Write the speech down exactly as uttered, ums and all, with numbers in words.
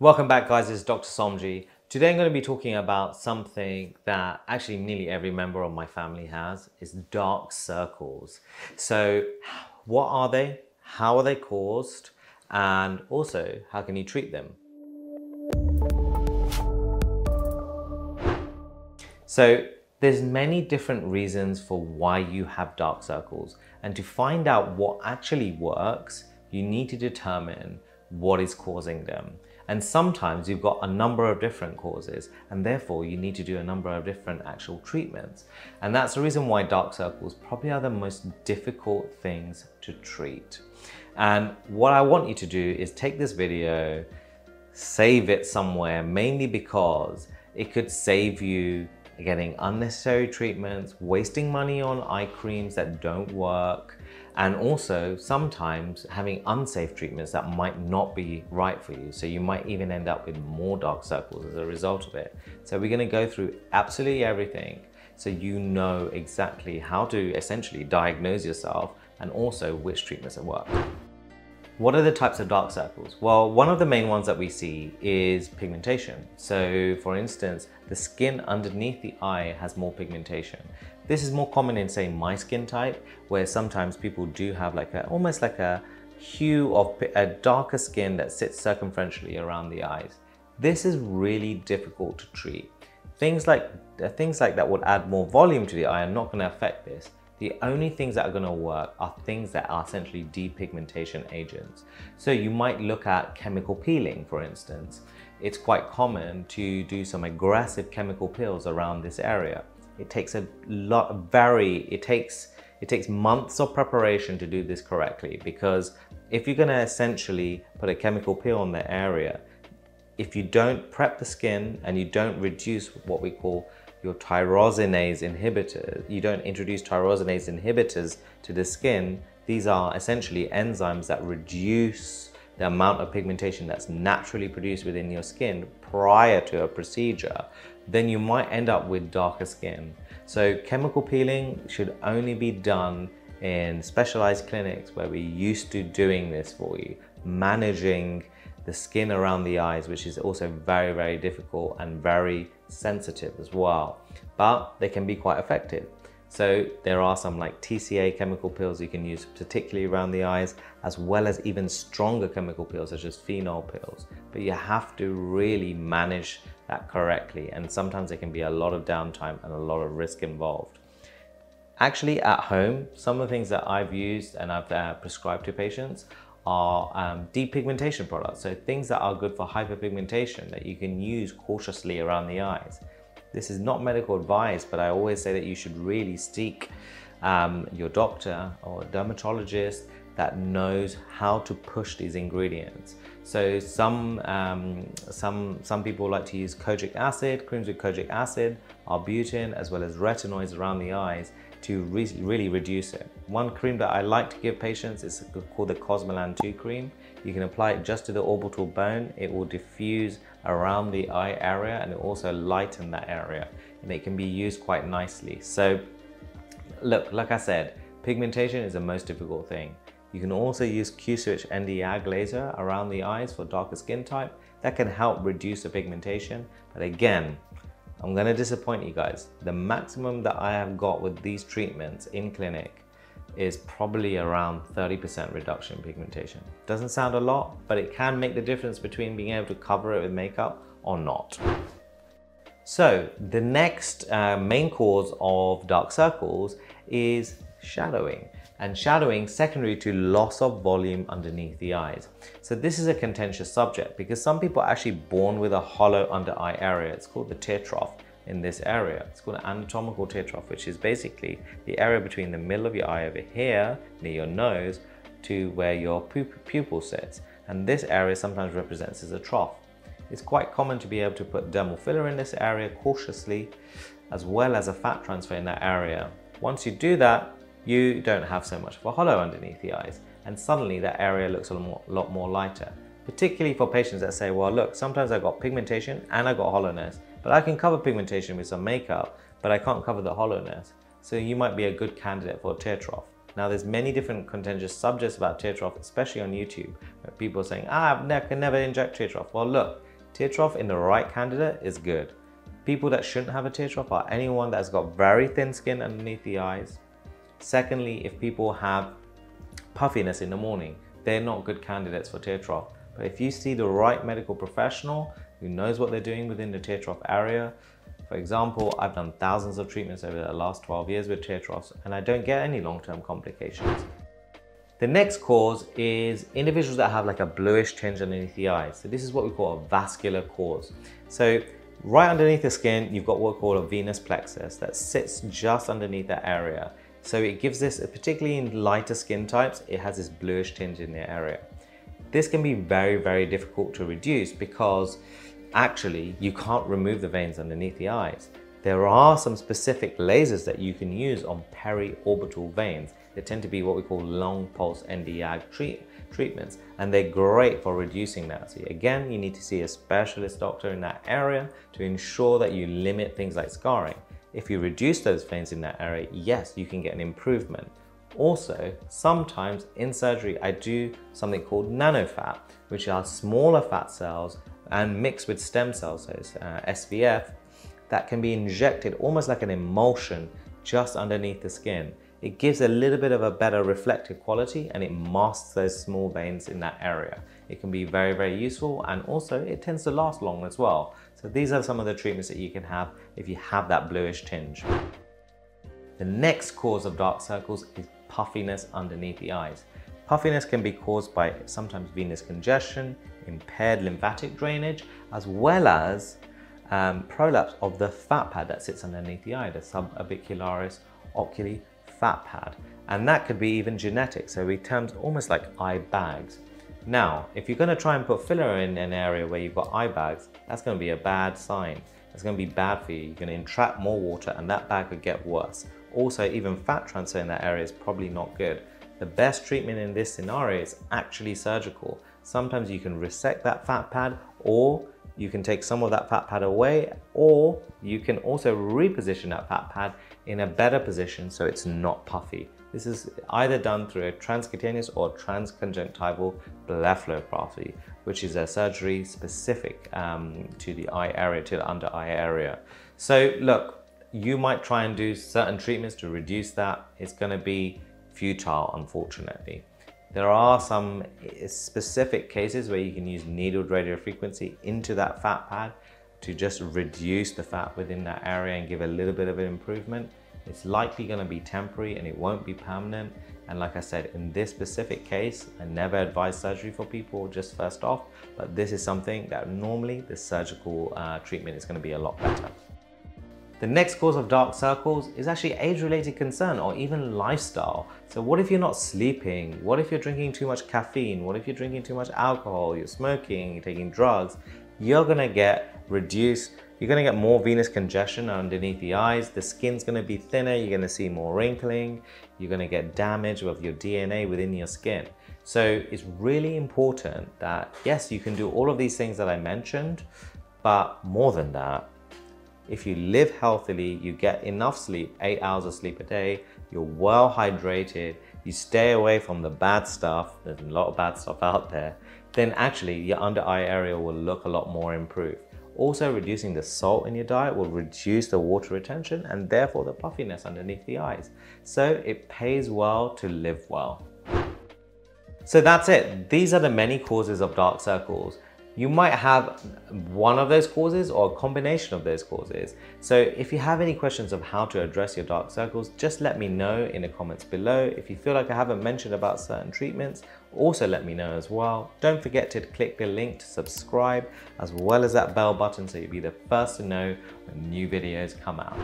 Welcome back, guys. It's Doctor Somji. Today I'm going to be talking about something that actually nearly every member of my family has, is dark circles. So what are they? How are they caused? And also, how can you treat them? So there's many different reasons for why you have dark circles. And to find out what actually works, you need to determine what is causing them. And sometimes you've got a number of different causes, and therefore you need to do a number of different actual treatments. And that's the reason why dark circles probably are the most difficult things to treat. And what I want you to do is take this video, save it somewhere, mainly because it could save you getting unnecessary treatments, wasting money on eye creams that don't work, and also sometimes having unsafe treatments that might not be right for you. So you might even end up with more dark circles as a result of it. So we're gonna go through absolutely everything so you know exactly how to essentially diagnose yourself and also which treatments that work. What are the types of dark circles? Well, one of the main ones that we see is pigmentation. So for instance, the skin underneath the eye has more pigmentation. This is more common in, say, my skin type, where sometimes people do have like a, almost like a hue of a darker skin that sits circumferentially around the eyes. This is really difficult to treat. Things like, things like that would add more volume to the eye are not gonna affect this. The only things that are gonna work are things that are essentially depigmentation agents. So you might look at chemical peeling, for instance. It's quite common to do some aggressive chemical peels around this area. It takes a lot of very, it takes, it takes months of preparation to do this correctly, because if you're gonna essentially put a chemical peel on the area, if you don't prep the skin and you don't reduce what we call your tyrosinase inhibitors, you don't introduce tyrosinase inhibitors to the skin, these are essentially enzymes that reduce the amount of pigmentation that's naturally produced within your skin prior to a procedure, then you might end up with darker skin. So chemical peeling should only be done in specialized clinics where we're used to doing this for you, managing the skin around the eyes, which is also very, very difficult and very sensitive as well, but they can be quite effective. So there are some like T C A chemical peels you can use particularly around the eyes, as well as even stronger chemical peels such as phenol peels, but you have to really manage that correctly, and sometimes there can be a lot of downtime and a lot of risk involved. Actually at home, some of the things that I've used and I've uh, prescribed to patients are um, depigmentation products, so things that are good for hyperpigmentation that you can use cautiously around the eyes. This is not medical advice, but I always say that you should really seek um, your doctor or a dermatologist that knows how to push these ingredients. So some, um, some, some people like to use kojic acid, creams with kojic acid, arbutin, as well as retinoids around the eyes to re really reduce it. One cream that I like to give patients is called the Cosmelan two cream. You can apply it just to the orbital bone. It will diffuse around the eye area and it also lighten that area, and it can be used quite nicely. So look, like I said, pigmentation is the most difficult thing. You can also use Q-Switch Nd:YAG laser around the eyes for darker skin type. That can help reduce the pigmentation, but again, I'm gonna disappoint you guys. The maximum that I have got with these treatments in clinic is probably around thirty percent reduction in pigmentation. Doesn't sound a lot, but it can make the difference between being able to cover it with makeup or not. So the next uh, main cause of dark circles is shadowing, and shadowing secondary to loss of volume underneath the eyes. So this is a contentious subject because some people are actually born with a hollow under eye area. It's called the tear trough in this area. It's called an anatomical tear trough, which is basically the area between the middle of your eye over here, near your nose, to where your pupil sits. And this area sometimes represents as a trough. It's quite common to be able to put dermal filler in this area cautiously, as well as a fat transfer in that area. Once you do that, you don't have so much of a hollow underneath the eyes, and suddenly that area looks a lot more lighter, particularly for patients that say, well, look, sometimes I've got pigmentation and I've got hollowness, but I can cover pigmentation with some makeup, but I can't cover the hollowness. So you might be a good candidate for a tear trough. Now, there's many different contentious subjects about tear trough, especially on YouTube, where people are saying, ah, I can never inject tear trough. Well, look, Tear trough in the right candidate is good. People that shouldn't have a tear trough are anyone that's got very thin skin underneath the eyes. Secondly, if people have puffiness in the morning, they're not good candidates for tear trough. But if you see the right medical professional who knows what they're doing within the tear trough area, for example, I've done thousands of treatments over the last twelve years with tear troughs and I don't get any long-term complications. The next cause is individuals that have like a bluish tinge underneath the eyes. So this is what we call a vascular cause. So right underneath the skin, you've got what's called a venous plexus that sits just underneath that area. So it gives this, particularly in lighter skin types, it has this bluish tinge in the area. This can be very, very difficult to reduce because actually you can't remove the veins underneath the eyes. There are some specific lasers that you can use on peri-orbital veins. They tend to be what we call long pulse N D YAG treat, treatments, and they're great for reducing that. So again, you need to see a specialist doctor in that area to ensure that you limit things like scarring. If you reduce those veins in that area, yes, you can get an improvement. Also, sometimes in surgery, I do something called nanofat, which are smaller fat cells and mixed with stem cells, so it's, uh, S V F, that can be injected almost like an emulsion just underneath the skin. It gives a little bit of a better reflective quality and it masks those small veins in that area. It can be very, very useful, and also it tends to last long as well. So these are some of the treatments that you can have if you have that bluish tinge. The next cause of dark circles is puffiness underneath the eyes. Puffiness can be caused by sometimes venous congestion, impaired lymphatic drainage, as well as um, prolapse of the fat pad that sits underneath the eye, the suborbicularis oculi fat pad. And that could be even genetic, so we term almost like eye bags. Now, if you're going to try and put filler in an area where you've got eye bags, that's going to be a bad sign. It's going to be bad for you. You're going to entrap more water and that bag could get worse. Also, even fat transfer in that area is probably not good. The best treatment in this scenario is actually surgical. Sometimes you can resect that fat pad, or you can take some of that fat pad away, or you can also reposition that fat pad in a better position so it's not puffy. This is either done through a transcutaneous or transconjunctival blepharoplasty, which is a surgery specific um, to the eye area, to the under eye area. So look, you might try and do certain treatments to reduce that. It's gonna be futile, unfortunately. There are some specific cases where you can use needled radiofrequency into that fat pad to just reduce the fat within that area and give a little bit of an improvement. It's likely going to be temporary and it won't be permanent. And like I said, in this specific case, I never advise surgery for people just first off, but this is something that normally the surgical uh, treatment is going to be a lot better. The next cause of dark circles is actually age-related concern or even lifestyle. So what if you're not sleeping? What if you're drinking too much caffeine? What if you're drinking too much alcohol? You're smoking, you're taking drugs. You're gonna get reduced, you're gonna get more venous congestion underneath the eyes. The skin's gonna be thinner, you're gonna see more wrinkling. You're gonna get damage of your D N A within your skin. So it's really important that, yes, you can do all of these things that I mentioned, but more than that, if you live healthily, you get enough sleep, eight hours of sleep a day, you're well hydrated, you stay away from the bad stuff, there's a lot of bad stuff out there, then actually your under eye area will look a lot more improved. Also, reducing the salt in your diet will reduce the water retention and therefore the puffiness underneath the eyes. So it pays well to live well. So that's it. These are the many causes of dark circles. You might have one of those causes or a combination of those causes. So if you have any questions of how to address your dark circles, just let me know in the comments below. If you feel like I haven't mentioned about certain treatments, also let me know as well. Don't forget to click the link to subscribe as well as that bell button so you'll be the first to know when new videos come out.